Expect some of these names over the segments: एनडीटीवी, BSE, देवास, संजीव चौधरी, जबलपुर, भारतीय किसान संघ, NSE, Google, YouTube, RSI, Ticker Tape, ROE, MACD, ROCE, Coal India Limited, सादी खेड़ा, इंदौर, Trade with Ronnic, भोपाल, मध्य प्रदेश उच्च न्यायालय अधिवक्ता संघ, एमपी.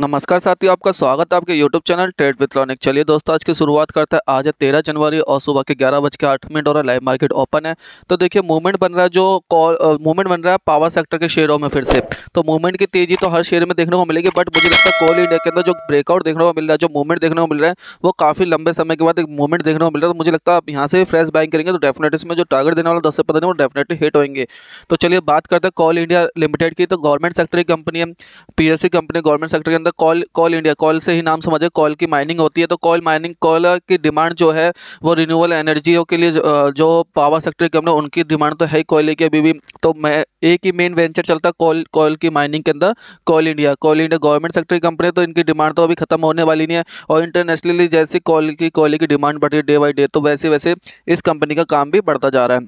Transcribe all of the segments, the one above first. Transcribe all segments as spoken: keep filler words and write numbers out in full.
नमस्कार साथियों, आपका स्वागत है आपके YouTube channel trade with Ronik. चलिए दोस्तों, आज की शुरुआत करते हैं। आज है तेरह जनवरी और सुबह के ग्यारह बज के आठ मिनट और लाइव मार्केट ओपन है। तो देखिए मूवमेंट बन रहा है, जो कॉल मूवमेंट बन रहा है पावर सेक्टर के शेयरों में। फिर से तो मूवमेंट की तेजी तो हर शेयर में देखने को मिलेगी, बट मुझे लगता है कोल इंडिया के अंदर जो ब्रेकआउट देखने को मिल रहा है, जो मूवमेंट देखने को मिल रहा है, वो काफ़ी लंबे समय के बाद एक मूवमेंट देखने को मिल रहा है। तो मुझे लगता है आप यहाँ से फ्रेश बाइंग करेंगे तो डेफिनेटली इसमें जो टारगेट देने वाला दस से पंद्रह वो डेफिनेटली हिट होंगे। तो चलिए बात करते हैं कॉल इंडिया लिमिटेड की। तो गवर्नमेंट सेक्टर की कंपनी है, P L C company government sector. Coal Coal India, coal से ही नाम समझे, कॉल की माइनिंग होती है। तो कॉल माइनिंग, कॉल की डिमांड जो है वो रिन्यूएबल एनर्जी के लिए जो पावर सेक्टर के हमने उनकी डिमांड तो है ही कोयले की अभी भी। तो मैं एक ही मेन वेंचर चलता है कॉल कॉल की माइनिंग के अंदर, Coal India. Coal India government sector की कंपनी, तो इनकी डिमांड तो अभी खत्म होने वाली नहीं है। और इंटरनेशनली जैसे कॉल की कोयले की डिमांड बढ़ रही है डे बाई डे, तो वैसे वैसे इस कंपनी का काम भी बढ़ता जा रहा है।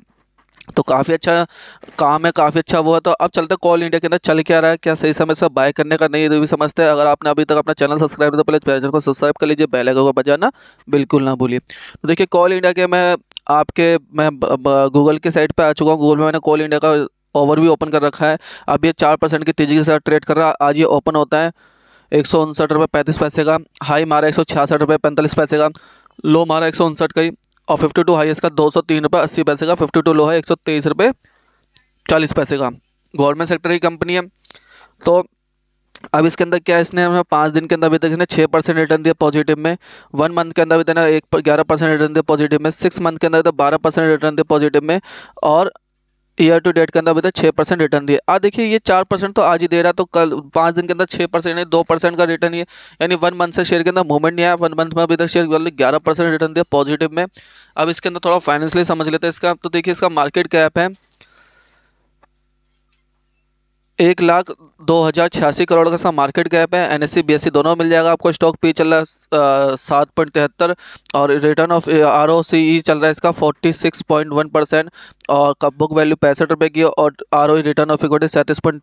तो काफ़ी अच्छा काम है, काफ़ी अच्छा वो है। तो अब चलते हैं कॉल इंडिया के अंदर चल क्या रहा है, क्या सही समय से बाय करने का नहीं, ये भी समझते हैं। अगर आपने अभी तक अपना चैनल सब्सक्राइब नहीं तो पहले चैनल को सब्सक्राइब कर लीजिए, बेल आइकन को बजाना बिल्कुल ना भूलिए। तो देखिए कॉल इंडिया के मैं आपके मैं गूगल के साइट पर आ चुका हूँ। गूगल में मैंने कॉल इंडिया का ओवरव्यू ओपन कर रखा है। अब ये चार परसेंट की तेज़ी के साथ ट्रेड कर रहा है। आज ये ओपन होता है एक सौ उनसठ रुपये पैंतीस पैसे का, हाई मारा एक सौ छियासठ रुपये पैंतालीस पैसे का, लो मारा एक सौ उनसठ का ही, और बावन हाई इसका दो सौ तीन रुपये अस्सी पैसे का, बावन लो है एक सौ तेईस रुपये चालीस पैसे का। गवर्नमेंट सेक्टर की कंपनी है। तो अब इसके अंदर क्या, इसने हमें पाँच दिन के अंदर अभी तक इसने छः परसेंट रिटर्न दिया पॉजिटिव में, वन मंथ के अंदर अभी तक एक ग्यारह परसेंट रिटर्न दिया पॉजिटिव में, सिक्स मंथ के अंदर अभी तक बारह परसेंट रिटर्न दिया पॉजिटिव में, और ईयर टू डेट के अंदर अभी तक छः परसेंट रिटर्न दिए। आज देखिए ये चार परसेंट तो आज ही दे रहा है, तो कल पाँच दिन के अंदर छः परसेंट यानी दो परसेंट का रिटर्न, ये यानी वन मंथ से शेयर के अंदर मूवमेंट नहीं आया। वन मंथ में अभी तक शेयर वाले ग्यारह परसेंट रिटर्न दिया पॉजिटिव में। अब इसके अंदर थोड़ा फाइनेंशियली समझ लेते हैं इसका। तो देखिए इसका मार्केट कैप है एक लाख दो हज़ार छियासी करोड़ का सा मार्केट कैप है। N S C B S C दोनों मिल जाएगा आपको। स्टॉक पी चल रहा है सात पॉइंट तिहत्तर और return of R O C E चल रहा है इसका forty six point one percent और बुक वैल्यू पैंसठ रुपये की, और R O E return of equity सैंतीस पॉइंट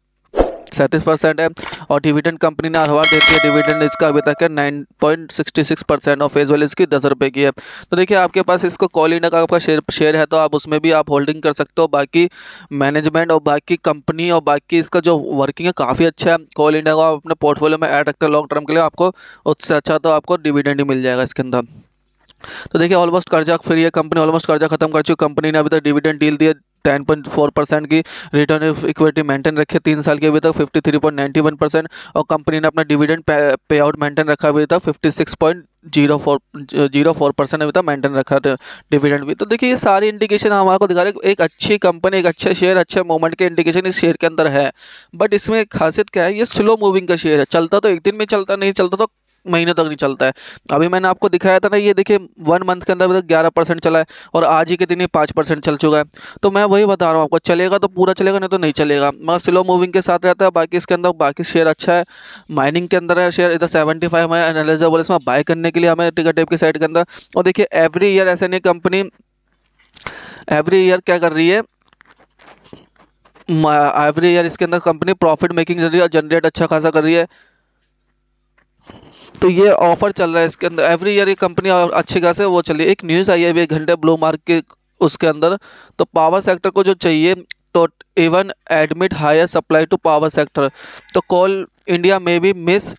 सैंतीस परसेंट है। और डिविडेंड कंपनी ने हर बार देती है, डिविडेंड इसका अभी तक है nine point sixty six percent और फेस वैल्यू इसकी दस रुपये की है। तो देखिए आपके पास इसको कॉल इंडिया का आपका शेयर शेयर है, तो आप उसमें भी आप होल्डिंग कर सकते हो। बाकी मैनेजमेंट और बाकी कंपनी और बाकी इसका जो वर्किंग है काफ़ी अच्छा है। कॉल इंडिया को आप अपने पोर्टफोलियो में ऐड रखते हो लॉन्ग टर्म के लिए, आपको उससे अच्छा तो आपको डिविडेंड ही मिल जाएगा इसके अंदर। तो देखिए ऑलमोस्ट कर्जा फ्री है कंपनी, ऑलमोस्ट कर्जा खत्म कर चुकी कंपनी ने। अभी तक डिविडेंड डील दिया टेन पॉइंट फोर परसेंट की, रिटर्न ऑफ इक्विटी मेंटेन रखी है तीन साल के अभी तक fifty three point ninety one percent, और कंपनी ने अपना डिविडेंड पे आउट मेंटेन रखा अभी तक fifty six point zero four zero four percent अभी तक मेंटेन रखा है डिविडेंड भी। तो देखिए ये सारी इंडिकेशन हमारे को दिखा रहे हैं एक अच्छी कंपनी, एक अच्छे शेयर, अच्छे मूवमेंट के इंडिकेशन इस शेयर के अंदर है। बट इसमें खासियत क्या है, ये स्लो मूविंग का शेयर है। चलता तो एक दिन में चलता, नहीं चलता तो महीनों तक नहीं चलता है। अभी मैंने आपको दिखाया था ना, ये देखिए वन मंथ के अंदर अभी तक ग्यारह परसेंट चला है और आज ही के दिन ये पाँच परसेंट चल चुका है। तो मैं वही बता रहा हूँ आपको, चलेगा तो पूरा चलेगा, नहीं तो नहीं चलेगा। मगर स्लो मूविंग के साथ रहता है। बाकी इसके अंदर बाकी शेयर अच्छा है, माइनिंग के अंदर है शेयर, इधर सेवेंटी फाइव है एनालिजेबल। इसमें बाय करने के लिए हमें टिकर टेप की साइड के अंदर। और देखिए एवरी ईयर ऐसे नहीं, कंपनी एवरी ईयर क्या कर रही है, एवरी ईयर इसके अंदर कंपनी प्रॉफिट मेकिंग जनरेट अच्छा खासा कर रही है। तो ये ऑफर चल रहा है इसके अंदर एवरी ईयर, ये कंपनी और अच्छी खास है वो चलिए। एक न्यूज़ आई है अभी एक घंटे ब्लू मार्क के उसके अंदर, तो पावर सेक्टर को जो चाहिए तो even admit higher supply to power sector. तो कॉल इंडिया में भी मिस,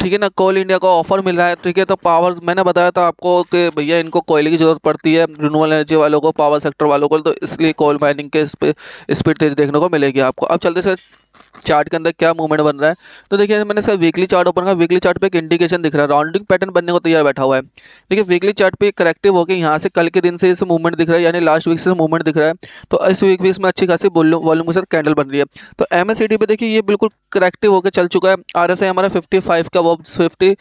ठीक है ना, कोल इंडिया का ऑफर मिल रहा है, ठीक है। तो पावर मैंने बताया था आपको कि भैया इनको कोयले की ज़रूरत पड़ती है, रिन्यूएबल एनर्जी वालों को, पावर सेक्टर वालों को, तो इसलिए कोल माइनिंग के स्पीड तेज देखने को मिलेगी आपको। अब चलते से चार्ट के अंदर क्या मूवमेंट बन रहा है। तो देखिए मैंने इसका वीकली चार्ट ओपन किया, वीकली चार्ट पे एक इंडिकेशन दिख रहा है, राउंडिंग पैटर्न बनने को तैयार बैठा हुआ है। देखिए वीकली चार्ट पे करेक्टिव होकर यहाँ से कल के दिन से इस मूवमेंट दिख रहा है, यानी लास्ट वीक से मूवमेंट दिख रहा है। तो इस वीक भी इसमें अच्छी खासी वॉल्यूम के साथ कैंडल बन रही है। तो एम एस सी डी पे देखिए ये बिल्कुल करेक्टिव होकर चल चुका है। आर एस आई हमारा फिफ्टी फाइव का, वो फिफ्टी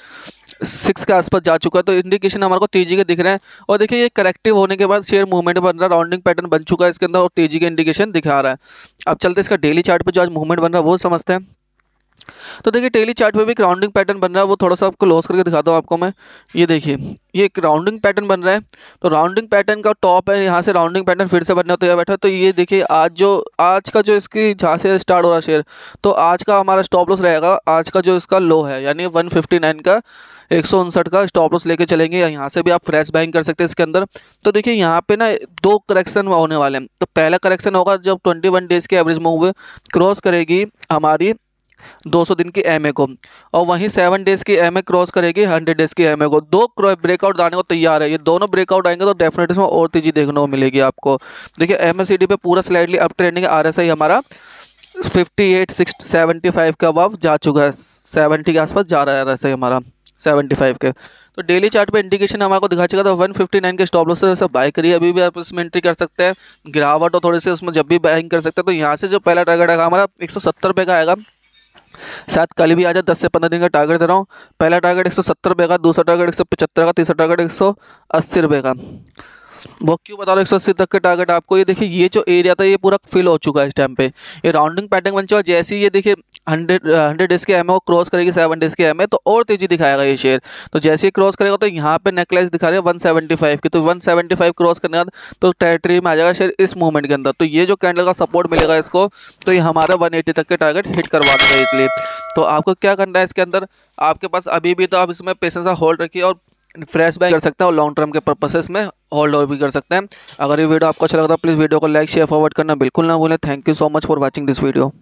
सिक्स के आसपास जा चुका है। तो इंडिकेशन हमारे को तेजी के दिख रहे हैं। और देखिए ये करेक्टिव होने के बाद शेयर मूवमेंट बन रहा है, राउंडिंग पैटर्न बन चुका है इसके अंदर और तेजी के इंडिकेशन दिखा रहा है। अब चलते इसका डेली चार्ट पे जो आज मूवमेंट बन रहा है वो समझते हैं। तो देखिए डेली चार्ट पे भी एक राउंडिंग पैटर्न बन रहा है, वो थोड़ा सा आपको क्लोज करके दिखाता हूँ आपको मैं। ये देखिए ये एक राउंडिंग पैटर्न बन रहा है, तो राउंडिंग पैटर्न का टॉप है, यहाँ से राउंडिंग पैटर्न फिर से बनने तो यह बैठा। तो ये देखिए आज जो आज का जो इसकी जहाँ से स्टार्ट हो रहा है शेयर, तो आज का हमारा स्टॉप लॉस रहेगा, आज का जो इसका लो है यानी वन फिफ्टी नाइन का एक सौ उनसठ का स्टॉप लॉस लेके चलेंगे। यहाँ से भी आप फ्रेश बाइंग कर सकते हैं इसके अंदर। तो देखिए यहाँ पे ना दो करेक्शन होने वाले हैं। तो पहला करेक्शन होगा जब ट्वेंटी वन डेज़ के एवरेज मूव क्रॉस करेगी हमारी दो सौ दिन की एम ए को, और वहीं सेवन डेज की एम ए क्रॉस करेगी हंड्रेड डेज की एम ए को। दो ब्रेकआउट आने को तैयार है, ये दोनों ब्रेकआउट आएंगे तो डेफिनेटली इसमें और तेजी देखने को मिलेगी आपको। देखिए एम ए सी डी पे पूरा स्लाइडली अप ट्रेंडिंग है। आर एस आई हमारा fifty eight six seventy five के अबाव जा चुका है, सेवेंटी के आसपास जा रहा है आर एस आई हमारा सेवेंटी फाइव के। तो डेली चार्ट पे इंडिकेशन हमारे को दिखा चुका था वन फिफ्टी नाइन के स्टॉप लॉस से सब बाय करिए। अभी भी आप इसमें एंट्री कर सकते हैं, गिरावट और थोड़े से उसमें जब भी बाइंग कर सकते हैं। तो यहाँ से जो पहला टारगेट आएगा हमारा एक सौ सत्तर रुपये का आएगा, शायद कल भी आ जाए, दस से पंद्रह दिन का टारगेट दे रहा हूँ। पहला टारगेट एक सौ सत्तर रुपये का, दूसरा टारगेट एक सौ पचहत्तर का, तीसरा टारगेट एक सौ अस्सी रुपये का। वो क्यों बता रहा हूँ एक सौ अस्सी तक के टारगेट आपको, ये देखिए ये जो एरिया था ये पूरा फिल हो चुका है इस टाइम पे, ये राउंडिंग पैटर्न बन चुका है। जैसे ही ये देखिए हंड्रेड हंड्रेड डेज के एम ए को क्रॉस करेगी सेवन डेज के एम ए, तो और तेजी दिखाएगा ये शेयर। तो जैसे ही क्रॉस करेगा तो यहाँ पे नेकलाइज दिखा रहे हैं वन सेवेंटी फाइव की, तो वन सेवेंटी फाइव क्रॉस करने का तो टेरिटरी में आ जाएगा शेयर इस मूवमेंट के अंदर। तो ये जो कैंडल का सपोर्ट मिलेगा इसको, तो ये हमारा वन एटी तक के टारगेट हिट करवा देगा। इसलिए तो आपको क्या करना है इसके अंदर, आपके पास अभी भी तो आप इसमें पेशेंस होल्ड रखिए और फ्रेश बाय कर सकते हैं, और लॉन्ग टर्म के पर्पसेस में होल्ड और भी कर सकते हैं। अगर ये वीडियो आपको अच्छा लगा तो प्लीज़ वीडियो को लाइक शेयर फॉरवर्ड करना बिल्कुल ना भूलें। Thank you so much for watching this video.